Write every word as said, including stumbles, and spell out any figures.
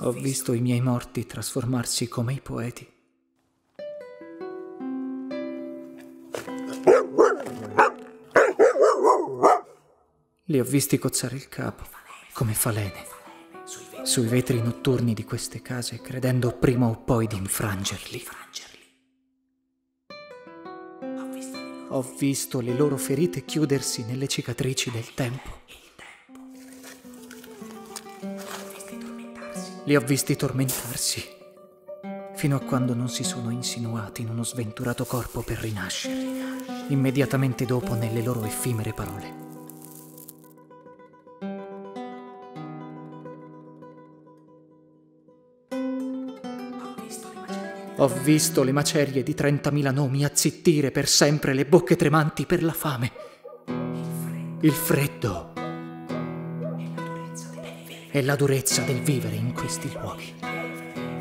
Ho visto i miei morti trasformarsi come i poeti. Li ho visti cozzare il capo, come falene, sui vetri notturni di queste case, credendo prima o poi di infrangerli. Ho visto le loro ferite chiudersi nelle cicatrici del tempo. Li ho visti tormentarsi, fino a quando non si sono insinuati in uno sventurato corpo per rinascere, immediatamente dopo nelle loro effimere parole. Ho visto le macerie di trentamila nomi azzittire per sempre le bocche tremanti per la fame, il freddo e la durezza del vivere in questi luoghi.